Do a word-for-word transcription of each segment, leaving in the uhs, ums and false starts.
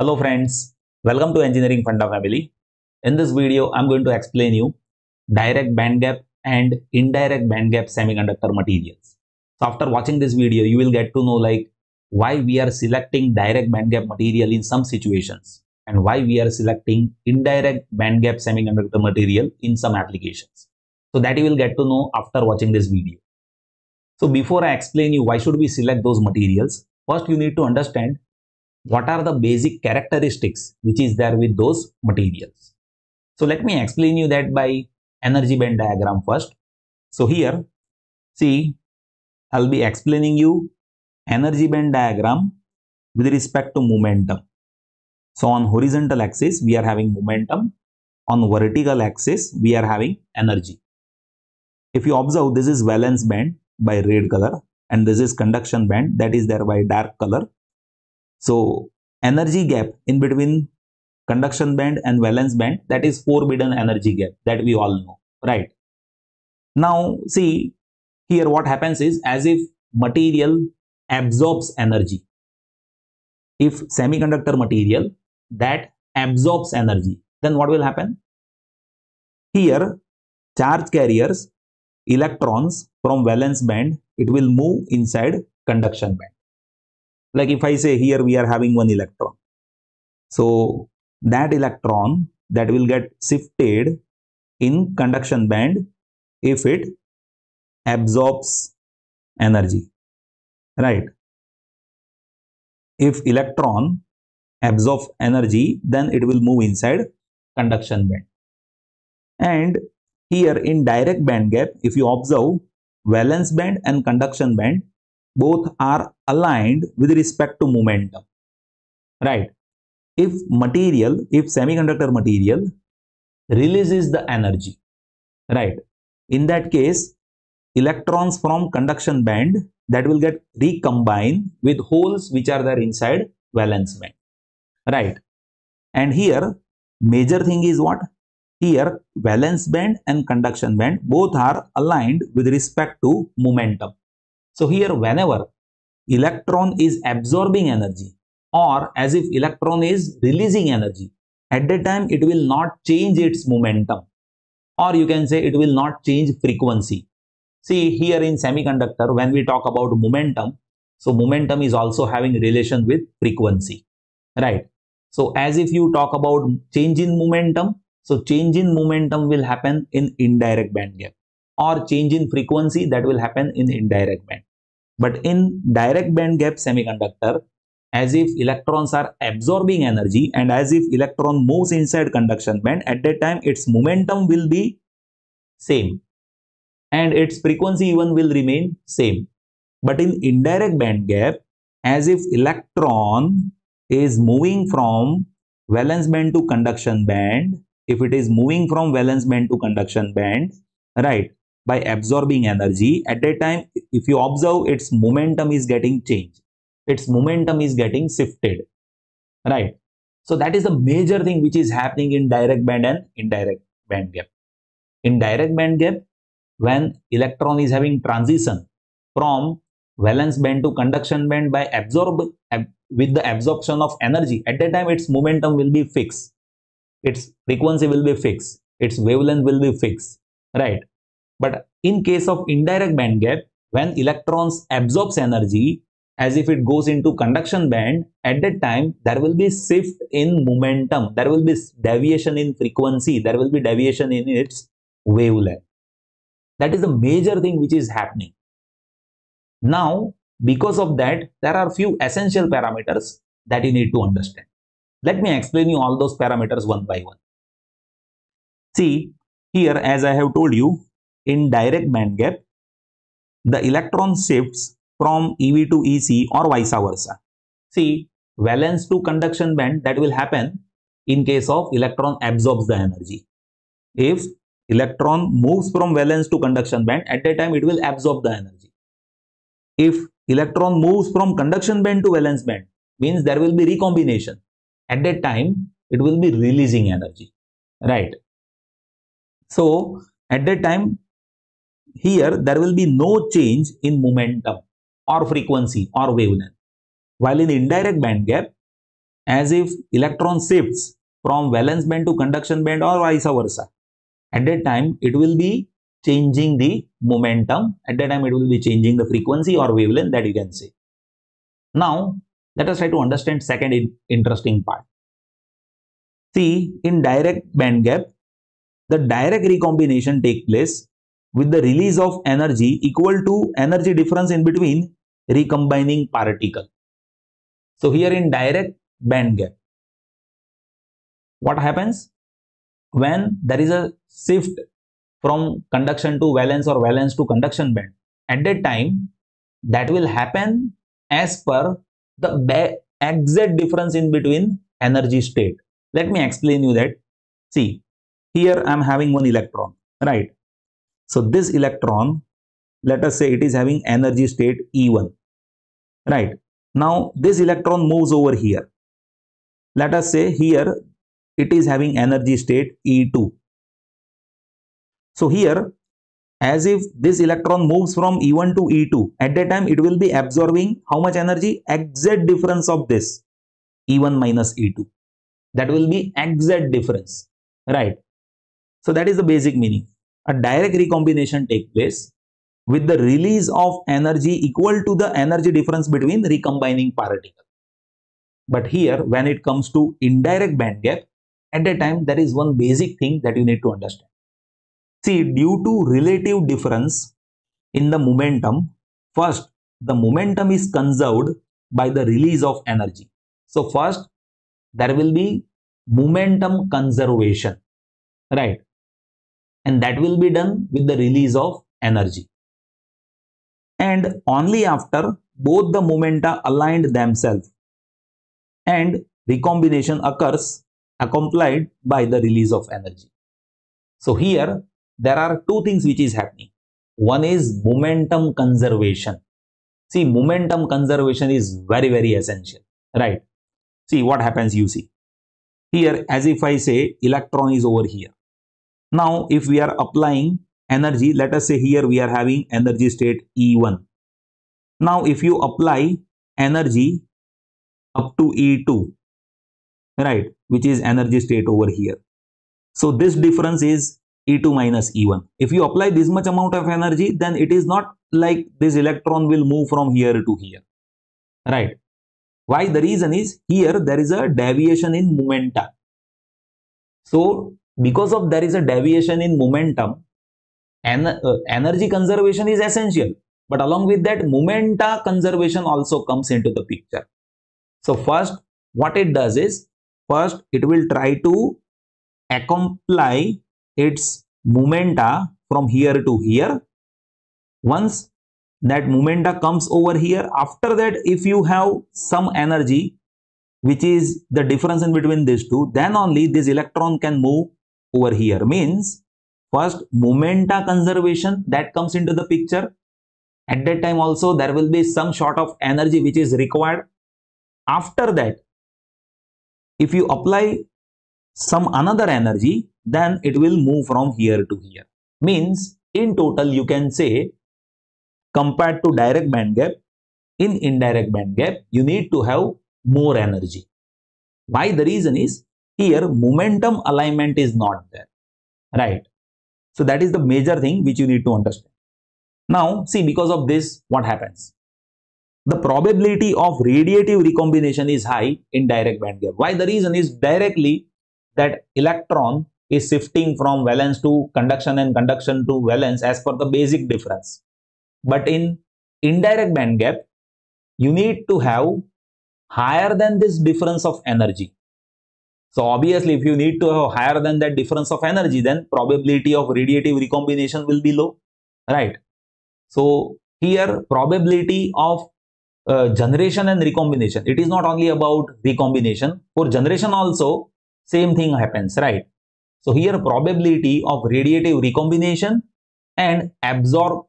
Hello friends, welcome to Engineering Funda family. In this video, I am going to explain you direct band gap and indirect band gap semiconductor materials. So after watching this video, you will get to know like why we are selecting direct band gap material in some situations and why we are selecting indirect band gap semiconductor material in some applications. So that you will get to know after watching this video. So before I explain you why should we select those materials, first you need to understand what are the basic characteristics which is there with those materials. So let me explain you that by energy band diagram first. So here, see, I'll be explaining you energy band diagram with respect to momentum. So on horizontal axis, we are having momentum. On vertical axis, we are having energy. If you observe, this is valence band by red color and this is conduction band, that is there by dark color. So energy gap in between conduction band and valence band, that is forbidden energy gap, that we all know, right? Now see here what happens is as if material absorbs energy. If semiconductor material that absorbs energy, then what will happen? Here charge carriers, electrons from valence band, it will move inside conduction band. Like if I say here we are having one electron, so that electron that will get shifted in conduction band if it absorbs energy, right? If electron absorbs energy, then it will move inside conduction band. And here in direct band gap, if you observe, valence band and conduction band both are aligned with respect to momentum, right? If material, if semiconductor material releases the energy, right? In that case, electrons from conduction band that will get recombined with holes which are there inside valence band, right? And here, major thing is what? Here, valence band and conduction band both are aligned with respect to momentum. So here whenever electron is absorbing energy or as if electron is releasing energy, at that time it will not change its momentum, or you can say it will not change frequency. See here in semiconductor, when we talk about momentum, so momentum is also having relation with frequency, right? So as if you talk about change in momentum, so change in momentum will happen in indirect band gap, or change in frequency that will happen in indirect band. But in direct band gap semiconductor, as if electrons are absorbing energy and as if electron moves inside conduction band, at that time its momentum will be same and its frequency even will remain same. But in indirect band gap, as if electron is moving from valence band to conduction band, if it is moving from valence band to conduction band, right, by absorbing energy, at that time if you observe, its momentum is getting changed, its momentum is getting shifted, right? So that is the major thing which is happening in direct band and indirect band gap. In direct band gap, when electron is having transition from valence band to conduction band by absorb ab, with the absorption of energy, at that time its momentum will be fixed, its frequency will be fixed, its wavelength will be fixed, right? But in case of indirect band gap, when electrons absorbs energy as if it goes into conduction band, at that time there will be shift in momentum, there will be deviation in frequency, there will be deviation in its wavelength. That is the major thing which is happening. Now because of that, there are few essential parameters that you need to understand. Let me explain you all those parameters one by one. See, here as I have told you, in direct band gap, the electron shifts from E V to E C or vice versa. See, valence to conduction band, that will happen in case of electron absorbs the energy. If electron moves from valence to conduction band, at that time it will absorb the energy. If electron moves from conduction band to valence band, means there will be recombination. At that time, it will be releasing energy, right? So at that time, here there will be no change in momentum or frequency or wavelength. While in indirect band gap, as if electron shifts from valence band to conduction band or vice versa. At that time, it will be changing the momentum. At that time, it will be changing the frequency or wavelength that you can say. Now, let us try to understand second in interesting part. See, in direct band gap, the direct recombination take place with the release of energy equal to energy difference in between recombining particle. So, here in direct band gap, what happens? When there is a shift from conduction to valence or valence to conduction band, at that time, that will happen as per the exact difference in between energy state. Let me explain you that. See, here I am having one electron, right? So, this electron, let us say it is having energy state E one, right? Now, this electron moves over here. Let us say here it is having energy state E two. So, here as if this electron moves from E one to E two, at that time it will be absorbing how much energy? Exact difference of this E one minus E two. That will be exact difference, right? So, that is the basic meaning. A direct recombination take place with the release of energy equal to the energy difference between recombining particle. But here when it comes to indirect band gap, at that time there is one basic thing that you need to understand. See, due to relative difference in the momentum, first the momentum is conserved by the release of energy. So, first there will be momentum conservation, right? And that will be done with the release of energy. And only after both the momenta aligned themselves and recombination occurs accompanied by the release of energy. So, here there are two things which is happening. One is momentum conservation. See, momentum conservation is very, very essential, right? See what happens, you see. Here, as if I say electron is over here. Now, if we are applying energy, let us say here we are having energy state E one. Now, if you apply energy up to E two, right, which is energy state over here. So, this difference is E two minus E one. If you apply this much amount of energy, then it is not like this electron will move from here to here, right? Why? The reason is here there is a deviation in momenta. So, because of there is a deviation in momentum, en uh, energy conservation is essential. But along with that, momenta conservation also comes into the picture. So, first what it does is, first it will try to accompany its momenta from here to here. Once that momenta comes over here, after that if you have some energy which is the difference in between these two, then only this electron can move over here. Means first momenta conservation that comes into the picture. At that time also there will be some sort of energy which is required. After that, if you apply some another energy, then it will move from here to here. Means in total you can say, compared to direct band gap, in indirect band gap, you need to have more energy. Why? The reason is here momentum alignment is not there, right? So, that is the major thing which you need to understand. Now, see, because of this, what happens? The probability of radiative recombination is high in direct band gap. Why? The reason is directly that electron is shifting from valence to conduction and conduction to valence as per the basic difference. But in indirect band gap, you need to have higher than this difference of energy. So, obviously, if you need to have higher than that difference of energy, then probability of radiative recombination will be low, right? So, here probability of uh, generation and recombination, it is not only about recombination, for generation also same thing happens, right? So, here probability of radiative recombination and absorb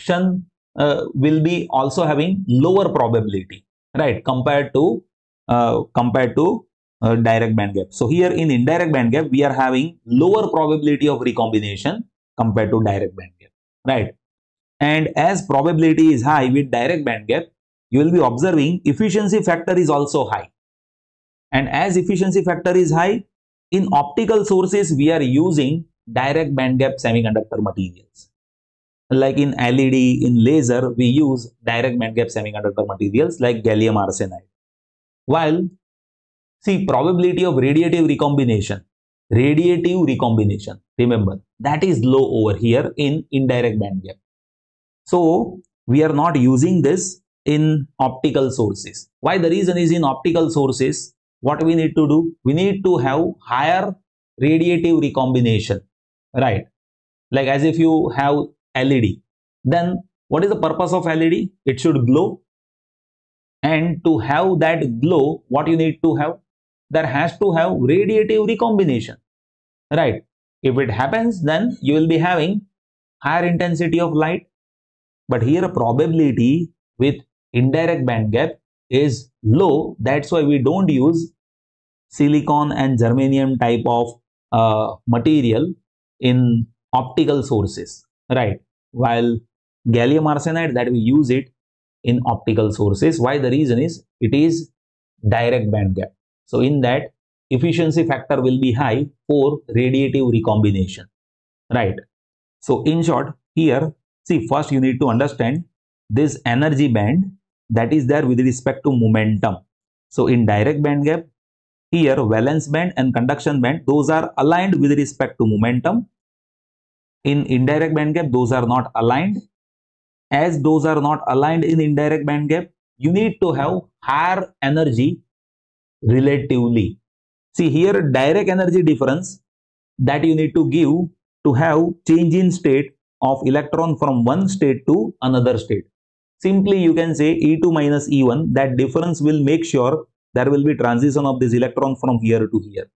Uh, will be also having lower probability, right, compared to uh, compared to uh, direct band gap. So, here in indirect band gap we are having lower probability of recombination compared to direct band gap, right? And as probability is high with direct band gap, you will be observing efficiency factor is also high. and as efficiency factor is high, in optical sources we are using direct band gap semiconductor materials. Like in L E D, in laser, we use direct band gap semiconductor materials like gallium arsenide. While, see, probability of radiative recombination, radiative recombination, remember, that is low over here in indirect band gap. So, we are not using this in optical sources. Why? The reason is, in optical sources, what we need to do? We need to have higher radiative recombination, right? Like as if you have L E D, then what is the purpose of L E D? It should glow, and to have that glow, what you need to have? There has to have radiative recombination, right? If it happens, then you will be having higher intensity of light. But here probability with indirect band gap is low, that's why we don't use silicon and germanium type of uh, material in optical sources, right? While gallium arsenide, that we use it in optical sources. Why? The reason is, it is direct band gap. So in that, efficiency factor will be high for radiative recombination, right? So in short, here, see, first you need to understand this energy band that is there with respect to momentum. So in direct band gap, here valence band and conduction band, those are aligned with respect to momentum. In indirect band gap, those are not aligned. As those are not aligned in indirect band gap, you need to have higher energy relatively. See, here direct energy difference that you need to give to have change in state of electron from one state to another state. Simply you can say E two minus E one, that difference will make sure there will be transition of this electron from here to here.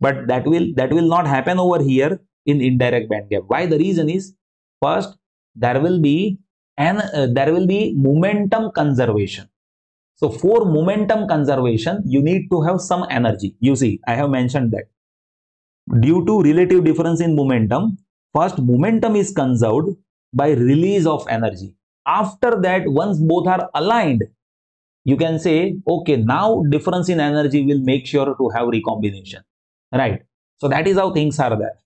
But that will, that will not happen over here in indirect band gap. Why? The reason is, first there will be an uh, there will be momentum conservation. So for momentum conservation, you need to have some energy. You see, I have mentioned that due to relative difference in momentum, first momentum is conserved by release of energy. After that, once both are aligned, you can say, okay, now difference in energy will make sure to have recombination, right? So that is how things are there.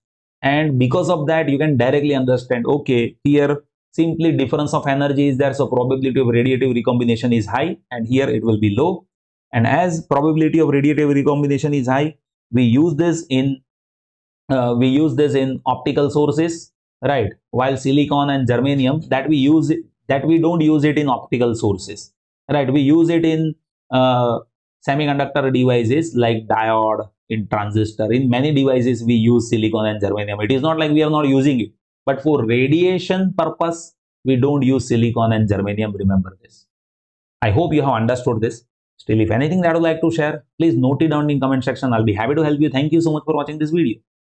And because of that, you can directly understand, okay, here simply difference of energy is there, so probability of radiative recombination is high, and here it will be low. And as probability of radiative recombination is high, we use this in uh, we use this in optical sources, right? While silicon and germanium, that we use it, that we don't use it in optical sources, right? We use it in uh, semiconductor devices like diode, in transistor, in many devices we use silicon and germanium. It is not like we are not using it, but for radiation purpose, we don't use silicon and germanium. Remember this. I hope you have understood this. Still, if anything that you would like to share, please note it down in comment section. I'll be happy to help you. Thank you so much for watching this video.